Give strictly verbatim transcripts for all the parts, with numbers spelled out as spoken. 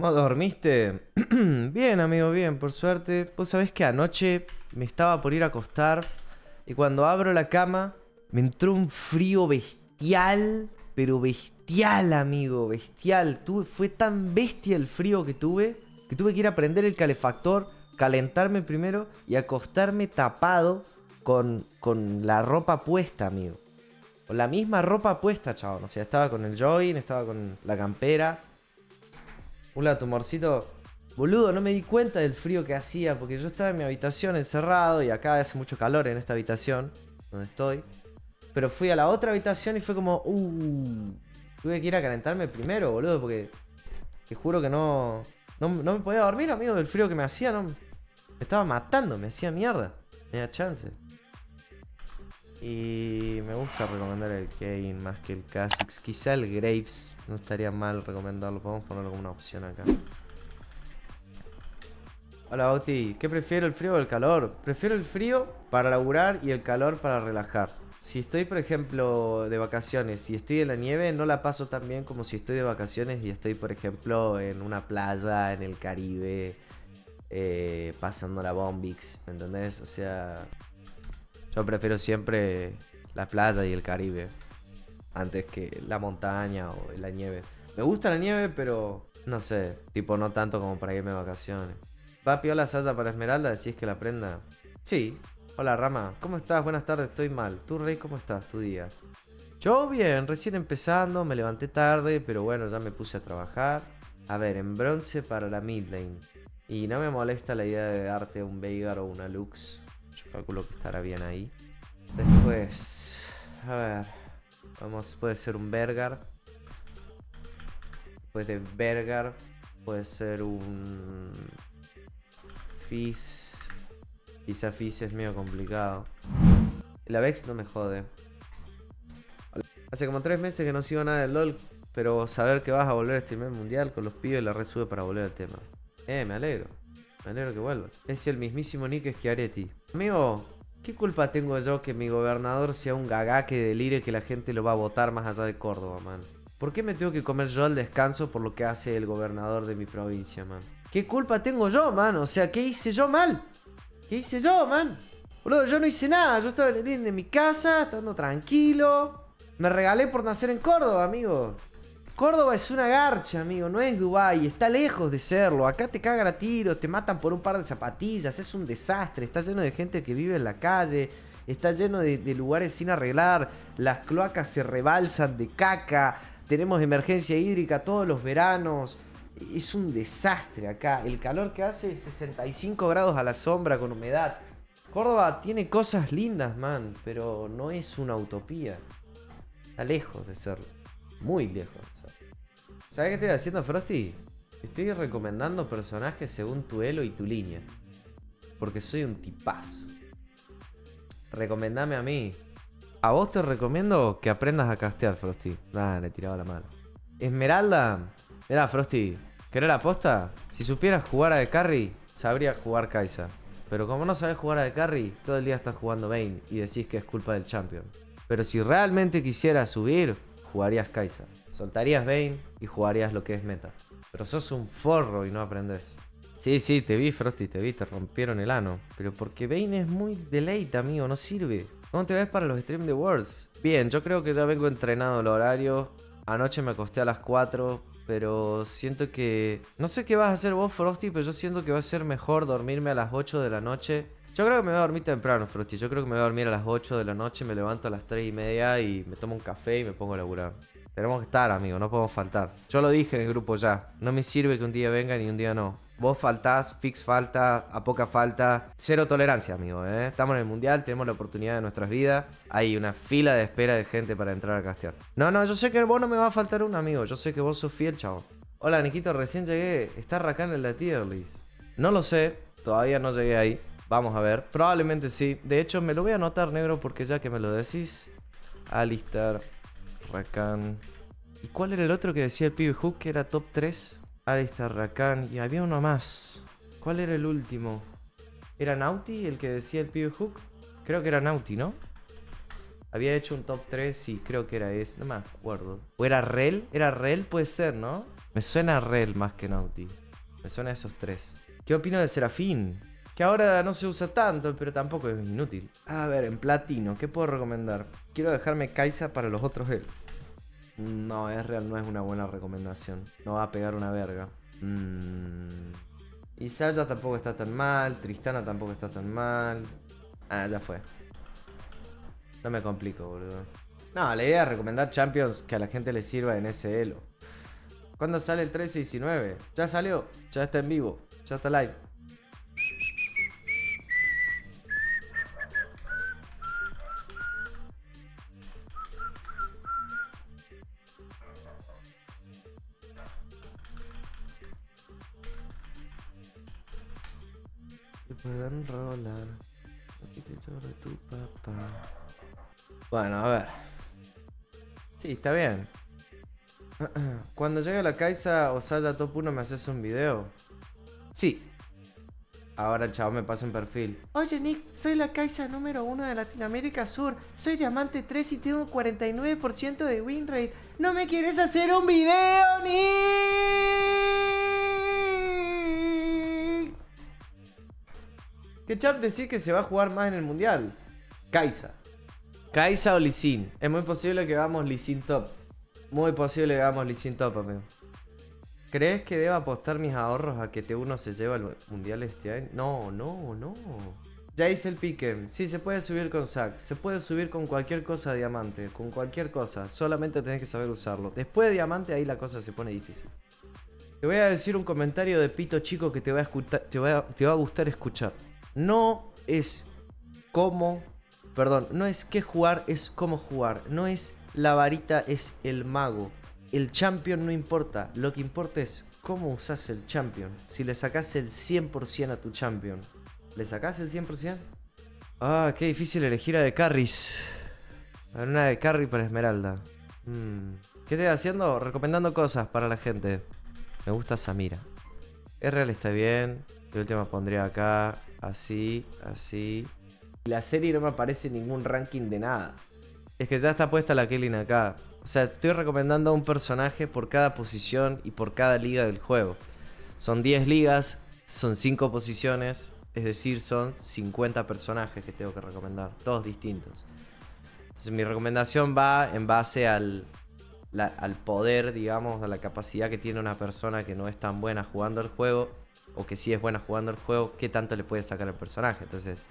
¿Cómo dormiste? Bien, amigo, bien, por suerte. Vos sabés que anoche me estaba por ir a acostar y cuando abro la cama me entró un frío bestial, pero bestial, amigo, bestial. Tuve, fue tan bestia el frío que tuve que tuve que ir a prender el calefactor, calentarme primero y acostarme tapado con, con la ropa puesta, amigo. Con la misma ropa puesta, chabón. O sea, estaba con el jogging, estaba con la campera. Hola, tumorcito. Boludo, no me di cuenta del frío que hacía porque yo estaba en mi habitación encerrado y acá hace mucho calor en esta habitación donde estoy. Pero fui a la otra habitación y fue como... Uh, tuve que ir a calentarme primero, boludo, porque... Te juro que no... No, no me podía dormir, amigo, del frío que me hacía. No, me estaba matando, me hacía mierda. Me da chance. Y me gusta recomendar el Kane más que el Kha'Zix. Quizá el Graves no estaría mal recomendarlo. Podemos ponerle como una opción acá. Hola, Bauti. ¿Qué prefiero, el frío o el calor? Prefiero el frío para laburar y el calor para relajar. Si estoy, por ejemplo, de vacaciones y estoy en la nieve, no la paso tan bien como si estoy de vacaciones y estoy, por ejemplo, en una playa, en el Caribe, eh, pasando la bombix, ¿me entendés? O sea... Yo prefiero siempre la playa y el Caribe antes que la montaña o la nieve. Me gusta la nieve, pero no sé, tipo no tanto como para irme de vacaciones. Papi, hola, Sasa para Esmeralda, decís que la prenda. Sí. Hola, Rama, ¿cómo estás? Buenas tardes, estoy mal. ¿Tú, Rey, cómo estás? ¿Tu día? Yo bien, recién empezando, me levanté tarde, pero bueno, ya me puse a trabajar. A ver, en bronce para la mid lane. Y no me molesta la idea de darte un Veigar o una Lux. Yo calculo que estará bien ahí. Después, a ver, vamos, puede ser un Veigar. Después de Veigar puede ser un Fizz. Quizá Fizz es medio complicado. La Vex no me jode. Hace como tres meses que no sigo nada del LOL, pero saber que vas a volver a streamer mundial con los pibes la resube para volver al tema. Eh, me alegro. Me alegro que vuelvas. Es el mismísimo Nick Schiaretti. Amigo, ¿qué culpa tengo yo que mi gobernador sea un gagá que delire que la gente lo va a votar más allá de Córdoba, man? ¿Por qué me tengo que comer yo el descanso por lo que hace el gobernador de mi provincia, man? ¿Qué culpa tengo yo, man? O sea, ¿qué hice yo mal? ¿Qué hice yo, man? Boludo, yo no hice nada. Yo estaba en el living de mi casa, estando tranquilo. Me regalé por nacer en Córdoba, amigo. Córdoba es una garcha, amigo, no es Dubái, está lejos de serlo. Acá te cagan a tiros, te matan por un par de zapatillas, es un desastre. Está lleno de gente que vive en la calle, está lleno de, de lugares sin arreglar, las cloacas se rebalsan de caca, tenemos emergencia hídrica todos los veranos. Es un desastre acá, el calor que hace es sesenta y cinco grados a la sombra con humedad. Córdoba tiene cosas lindas, man, pero no es una utopía. Está lejos de serlo, muy lejos. ¿Sabes qué estoy haciendo, Frosty? Estoy recomendando personajes según tu elo y tu línea. Porque soy un tipazo. Recomendame a mí. A vos te recomiendo que aprendas a castear, Frosty. Nah, le tiraba la mano. Esmeralda. Mirá, Frosty, ¿querés la posta? Si supieras jugar a de carry, sabrías jugar Kai'Sa. Pero como no sabés jugar a de carry, todo el día estás jugando Vayne y decís que es culpa del champion. Pero si realmente quisieras subir, jugarías Kai'Sa. Soltarías Vayne y jugarías lo que es meta. Pero sos un forro y no aprendés. Sí, sí, te vi, Frosty, te vi, te rompieron el ano. Pero porque Vayne es muy de late, amigo, no sirve. ¿Cómo te ves para los streams de Worlds? Bien, yo creo que ya vengo entrenado el horario. Anoche me acosté a las cuatro, pero siento que... No sé qué vas a hacer vos, Frosty, pero yo siento que va a ser mejor dormirme a las ocho de la noche. Yo creo que me voy a dormir temprano, Frosty. Yo creo que me voy a dormir a las ocho de la noche, me levanto a las tres y media y me tomo un café y me pongo a laburar. Tenemos que estar, amigo, no podemos faltar. Yo lo dije en el grupo ya. No me sirve que un día venga ni un día no. Vos faltás, Fix falta, a poca falta. Cero tolerancia, amigo, ¿eh? Estamos en el mundial, tenemos la oportunidad de nuestras vidas. Hay una fila de espera de gente para entrar a castear. No, no, yo sé que vos no me va a faltar un, amigo. Yo sé que vos sos fiel, chavo. Hola, Niquito, recién llegué. ¿Está Rakan en la tier list? No lo sé, todavía no llegué ahí. Vamos a ver, probablemente sí. De hecho, me lo voy a anotar, negro, porque ya que me lo decís. Alistar... Rakan. ¿Y cuál era el otro que decía el pibe Hook que era top tres? Alistar, Rakan. Y había uno más. ¿Cuál era el último? ¿Era Nauti el que decía el pibe Hook? Creo que era Nauti, ¿no? Había hecho un top tres y creo que era ese. No me acuerdo. ¿O era Rel? Era Rel, puede ser, ¿no? Me suena a Rel más que Nauti. Me suena a esos tres. ¿Qué opino de Seraphine? Que ahora no se usa tanto, pero tampoco es inútil. A ver, en platino, ¿qué puedo recomendar? Quiero dejarme Kai'Sa para los otros héroes. No, es real, no es una buena recomendación. No va a pegar una verga. Mm. Y Salta tampoco está tan mal. Tristana tampoco está tan mal. Ah, ya fue. No me complico, boludo. No, la idea es recomendar Champions que a la gente le sirva en ese elo. ¿Cuándo sale el trece diecinueve? Ya salió, ya está en vivo, ya está live. Te pueden rolar. Aquí te chorre tu papá. Bueno, a ver. Sí, está bien. Cuando llegue la Kai'Sa o Saya top uno, ¿me haces un video? Sí. Ahora el chavo me pasa un perfil. Oye Nick, soy la Kai'Sa número uno de Latinoamérica Sur. Soy diamante tres y tengo cuarenta y nueve por ciento de win rate. ¿No me quieres hacer un video, Nick? ¿Qué chap decir que se va a jugar más en el mundial? Kai'Sa. Kai'Sa o Lee Sin. Es muy posible que vamos Lee Sin top. Muy posible que hagamos Lee Sin top, amigo. ¿Crees que deba apostar mis ahorros a que T uno se lleva al mundial este año? No, no, no. Ya hice el pique. Sí, se puede subir con Zac. Se puede subir con cualquier cosa de diamante. Con cualquier cosa. Solamente tenés que saber usarlo. Después de diamante, ahí la cosa se pone difícil. Te voy a decir un comentario de pito chico que te va a, escuchar, te va a, te va a gustar escuchar. No es cómo... Perdón, no es qué jugar, es cómo jugar. No es... La varita es el mago. El champion no importa. Lo que importa es cómo usas el champion. Si le sacas el cien por ciento a tu champion. ¿Le sacas el cien por ciento? Ah, qué difícil elegir a de carries. A ver, una de carry para Esmeralda. Hmm. ¿Qué estoy haciendo? Recomendando cosas para la gente. Me gusta Samira. R L está bien. De última pondría acá. Así, así. La serie no me aparece en ningún ranking de nada. Es que ya está puesta la Kelly acá. O sea, estoy recomendando a un personaje por cada posición y por cada liga del juego. Son diez ligas, son cinco posiciones, es decir, son cincuenta personajes que tengo que recomendar, todos distintos. Entonces mi recomendación va en base al, la, al poder, digamos, a la capacidad que tiene una persona que no es tan buena jugando el juego, o que sí es buena jugando el juego, qué tanto le puede sacar al personaje. Entonces...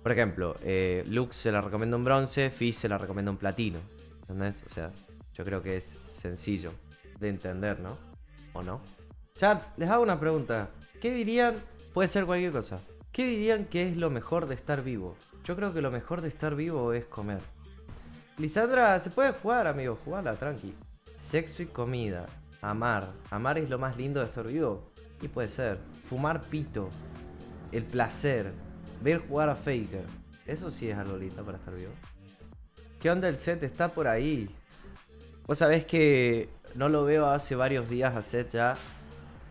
Por ejemplo, eh, Lux se la recomienda un bronce, Fizz se la recomienda un platino. ¿Entendés? O sea, yo creo que es sencillo de entender, ¿no? ¿O no? Chat, les hago una pregunta. ¿Qué dirían? Puede ser cualquier cosa. ¿Qué dirían que es lo mejor de estar vivo? Yo creo que lo mejor de estar vivo es comer. Lisandra, se puede jugar, amigo. Jugala, tranqui. Sexo y comida. Amar. Amar es lo más lindo de estar vivo. Y puede ser. Fumar pito. El placer. Ver jugar a Faker. Eso sí es algo lindo para estar vivo. ¿Qué onda el set? Está por ahí. Vos sabés que no lo veo hace varios días a set ya.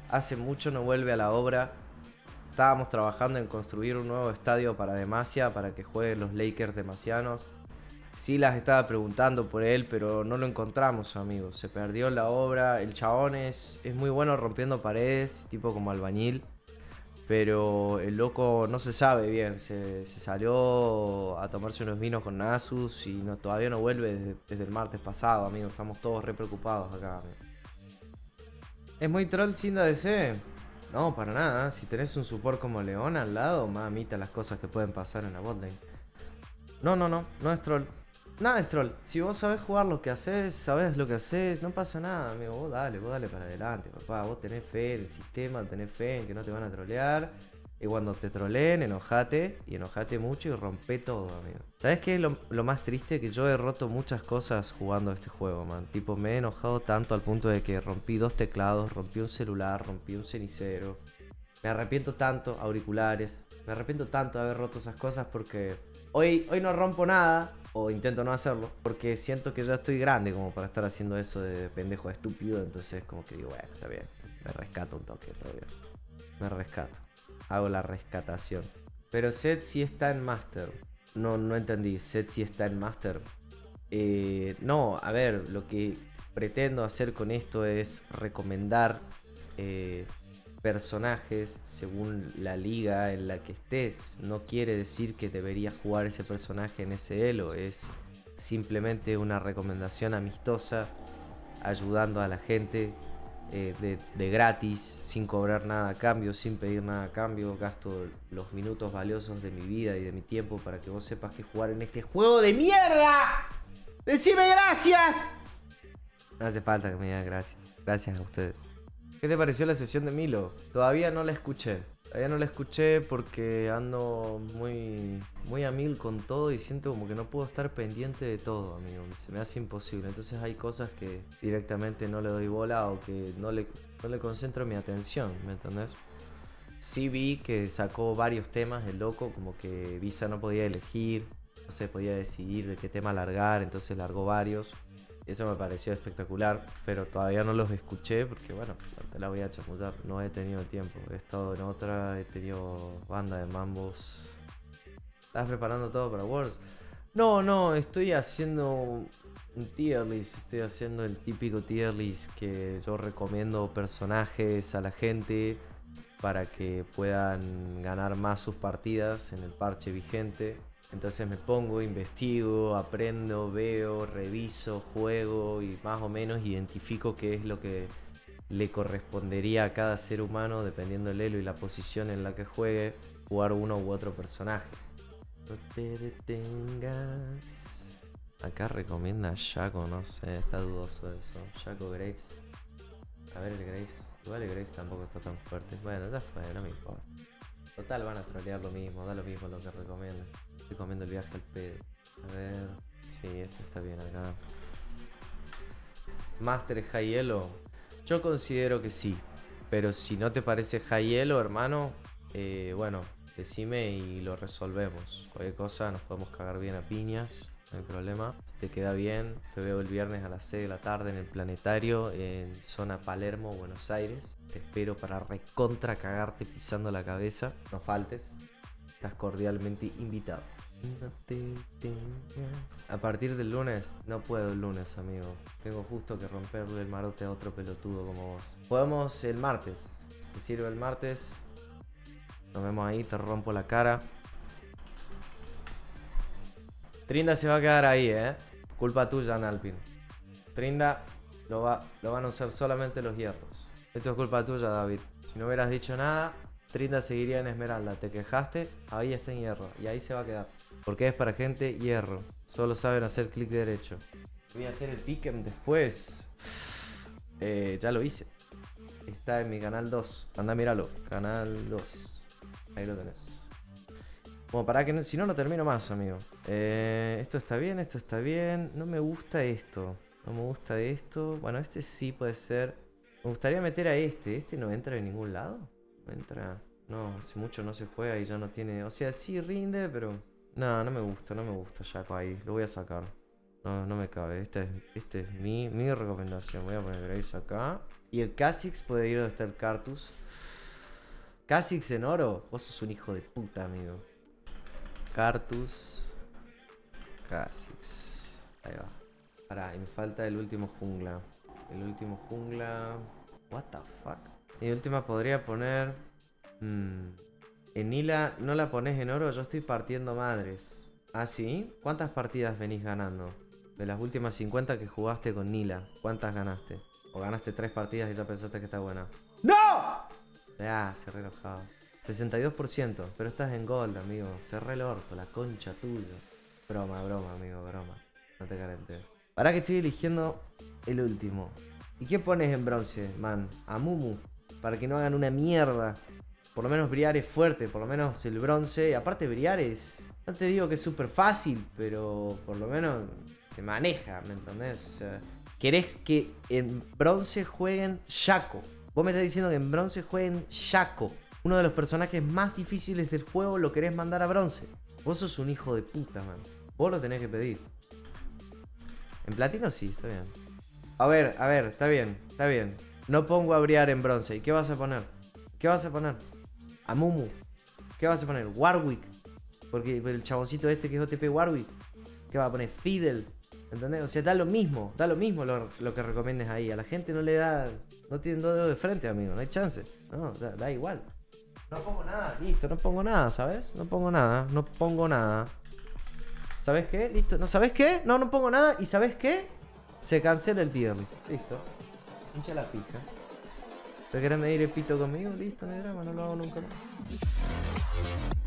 Hace mucho no vuelve a la obra. Estábamos trabajando en construir un nuevo estadio para Demacia, para que jueguen los Lakers demacianos. Sí las estaba preguntando por él, pero no lo encontramos, amigos. Se perdió la obra. El chabón es, es muy bueno rompiendo paredes, tipo como albañil. Pero el loco no se sabe bien, se, se salió a tomarse unos vinos con Nasus y no, todavía no vuelve desde, desde el martes pasado, amigo. Estamos todos re preocupados acá, amigo. ¿Es muy troll sin A D C? No, para nada. Si tenés un support como León al lado, mamita las cosas que pueden pasar en la botlane. No, no, no, no es troll. Nada es troll. Si vos sabés jugar lo que haces, sabés lo que haces, no pasa nada, amigo. Vos dale, vos dale para adelante, papá. Vos tenés fe en el sistema, tenés fe en que no te van a trolear. Y cuando te troleen, enojate. Y enojate mucho y rompe todo, amigo. ¿Sabés qué es lo, lo más triste? Que yo he roto muchas cosas jugando este juego, man. Tipo, me he enojado tanto al punto de que rompí dos teclados, rompí un celular, rompí un cenicero. Me arrepiento tanto, auriculares. Me arrepiento tanto de haber roto esas cosas porque... Hoy, hoy no rompo nada, o intento no hacerlo, porque siento que ya estoy grande como para estar haciendo eso de pendejo estúpido, entonces como que digo, bueno, está bien, me rescato un toque todavía. Me rescato, hago la rescatación. Pero Zed sí está en Master. No, no entendí, Zed sí está en Master. Eh, no, a ver, lo que pretendo hacer con esto es recomendar eh, personajes según la liga en la que estés. No quiere decir que deberías jugar ese personaje en ese elo, es simplemente una recomendación amistosa, ayudando a la gente eh, de, de gratis, sin cobrar nada a cambio, sin pedir nada a cambio. Gasto los minutos valiosos de mi vida y de mi tiempo para que vos sepas que jugar en este juego de mierda. ¡Decime gracias! No hace falta que me digas gracias. Gracias a ustedes. ¿Qué te pareció la sesión de Milo? Todavía no la escuché. Todavía no la escuché porque ando muy, muy a mil con todo y siento como que no puedo estar pendiente de todo, amigo. Se me hace imposible. Entonces hay cosas que directamente no le doy bola o que no le, no le concentro mi atención, ¿me entendés? Sí vi que sacó varios temas el loco, como que Visa no podía elegir, no se podía decidir de qué tema largar, entonces largó varios. Eso me pareció espectacular, pero todavía no los escuché porque, bueno, te la voy a chamullar. No he tenido tiempo, he estado en otra, he tenido banda de mambos. ¿Estás preparando todo para Worlds? No, no, estoy haciendo un tier list, estoy haciendo el típico tier list que yo recomiendo personajes a la gente para que puedan ganar más sus partidas en el parche vigente. Entonces me pongo, investigo, aprendo, veo, reviso, juego y más o menos identifico qué es lo que le correspondería a cada ser humano, dependiendo del elo y la posición en la que juegue, jugar uno u otro personaje. No te detengas. Acá recomienda a Shaco, no sé, está dudoso eso. Shaco, Graves. A ver el Graves. Igual el Graves tampoco está tan fuerte. Bueno, ya fue, no me importa. Total, van a trolear lo mismo, da lo mismo lo que recomiendan. Recomiendo el viaje al pedo. A ver. Sí, este está bien acá. ¿Master High Elo? Yo considero que sí. Pero si no te parece High Elo, hermano, eh, bueno, decime y lo resolvemos. Cualquier cosa, nos podemos cagar bien a piñas. No hay problema. Si te queda bien, te veo el viernes a las seis de la tarde en el planetario, en zona Palermo, Buenos Aires. Te espero para recontra cagarte pisando la cabeza. No faltes. Estás cordialmente invitado. No te tengas. A partir del lunes, no puedo el lunes, amigo. Tengo justo que romperle el marote a otro pelotudo como vos. Podemos el martes. Te sirve el martes. Nos vemos ahí, te rompo la cara. Trinda se va a quedar ahí, eh. Culpa tuya, Nalpin. Trinda lo, va, lo van a usar solamente los hierros. Esto es culpa tuya, David. Si no hubieras dicho nada, Trinda seguiría en Esmeralda. Te quejaste, ahí está en hierro. Y ahí se va a quedar. Porque es para gente hierro. Solo saben hacer clic derecho. Voy a hacer el pick'em después. Eh, ya lo hice. Está en mi canal dos. Anda, míralo. Canal dos. Ahí lo tenés. Bueno, para que no, si no, no termino más, amigo. Eh, esto está bien, esto está bien. No me gusta esto. No me gusta esto. Bueno, este sí puede ser. Me gustaría meter a este. ¿Este no entra de ningún lado? Entra, no, hace mucho no se juega y ya no tiene, o sea, sí rinde, pero no, no me gusta, no me gusta Shaco ahí, lo voy a sacar, no, no me cabe, esta es, este es mi, mi recomendación, voy a poner Graves acá, y el Kha'Zix puede ir donde está el Cartus. Kha'Zix en oro, vos sos un hijo de puta, amigo. Cartus, Kha'Zix, ahí va, pará, me falta el último jungla, el último jungla, what the fuck. Y de última podría poner... Hmm. En Nila no la pones en oro, yo estoy partiendo madres. ¿Ah, sí? ¿Cuántas partidas venís ganando? De las últimas cincuenta que jugaste con Nila, ¿cuántas ganaste? ¿O ganaste tres partidas y ya pensaste que está buena? ¡No! Ah, se re enojado. sesenta y dos por ciento, pero estás en gold, amigo. Se re el orto, la concha tuya. Broma, broma, amigo, broma. No te calentes. Ahora que estoy eligiendo el último. ¿Y qué pones en bronce, man? A Mumu. Para que no hagan una mierda. Por lo menos Briar es fuerte. Por lo menos el bronce. Aparte Briar es... No te digo que es súper fácil. Pero por lo menos se maneja. ¿Me entendés? O sea... Querés que en bronce jueguen Shaco. Vos me estás diciendo que en bronce jueguen Shaco. Uno de los personajes más difíciles del juego. Lo querés mandar a bronce. Vos sos un hijo de puta, man. Vos lo tenés que pedir. En platino sí. Está bien. A ver, a ver. Está bien. Está bien. No pongo a Briar en bronce. ¿Y qué vas a poner? ¿Qué vas a poner? A Mumu. ¿Qué vas a poner? Warwick. Porque el chaboncito este que es O T P Warwick. ¿Qué va a poner? Fiddle. ¿Entendés? O sea, da lo mismo, da lo mismo lo, lo que recomiendes ahí. A la gente no le da, no tienen dos dedos de frente, amigo, no hay chance. No, da, da igual. No pongo nada, listo, no pongo nada, ¿sabes? No pongo nada, no pongo nada. ¿Sabes qué? Listo, ¿no sabes qué? No, no pongo nada, ¿y sabes qué? Se cancela el tier list, listo. Hincha la pija. ¿Te querés medir el pito conmigo? Listo, no hay drama, no lo hago nunca más.